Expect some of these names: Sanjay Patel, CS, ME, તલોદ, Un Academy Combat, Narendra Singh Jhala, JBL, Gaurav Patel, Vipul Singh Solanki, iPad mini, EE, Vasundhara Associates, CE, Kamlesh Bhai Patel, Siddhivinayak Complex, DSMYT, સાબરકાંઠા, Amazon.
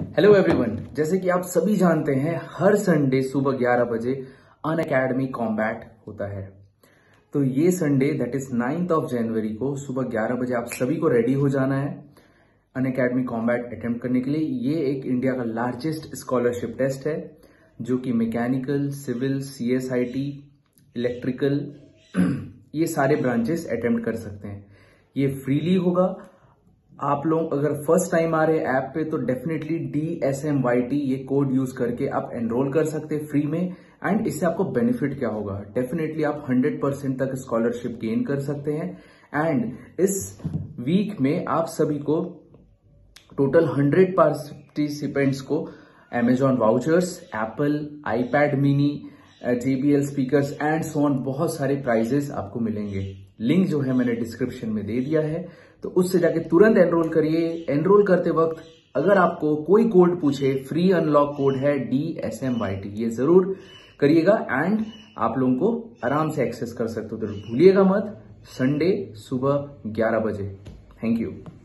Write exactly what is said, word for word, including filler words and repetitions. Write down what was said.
Hello everyone, जैसे कि आप सभी जानते हैं हर संडे सुबह ग्यारह बजे अन अकेडमी कॉम्बैट होता है। तो ये Sunday that is ninth of January को सुबह ग्यारह बजे आप सभी को रेडी हो जाना है अन अकेडमी कॉम्बैट अटेम्प्ट करने के लिए। ये एक इंडिया का लार्जेस्ट स्कॉलरशिप टेस्ट है जो कि mechanical, civil, C S I T, electrical, ये सारे ब्रांचेस अटेम्प्ट कर सकते हैं। ये फ्रीली होगा। आप लोग अगर फर्स्ट टाइम आ रहे हैं ऐप पे तो definitely D S M Y T ये कोड यूज करके आप एनरोल कर सकते हैं फ्री में। एंड इससे आपको बेनिफिट क्या होगा? डेफिनेटली आप हंड्रेड परसेंट तक स्कॉलरशिप गेन कर सकते हैं। एंड इस वीक में आप सभी को टोटल हंड्रेड पार्टिसिपेंट्स को Amazon vouchers, Apple, iPad mini, J B L speakers and so on बहुत सारे प्राइजेस आपको मिलेंगे। लिंक जो है मैंने डिस्क्रिप्शन में दे दिया है, तो उससे जाके तुरंत एनरोल करिए। एनरोल करते वक्त अगर आपको कोई कोड पूछे, फ्री अनलॉक कोड है D S M Y T, ये जरूर करिएगा एंड आप लोगों को आराम से एक्सेस कर सकते हो। तो भूलिएगा मत, संडे सुबह ग्यारह बजे। Thank you.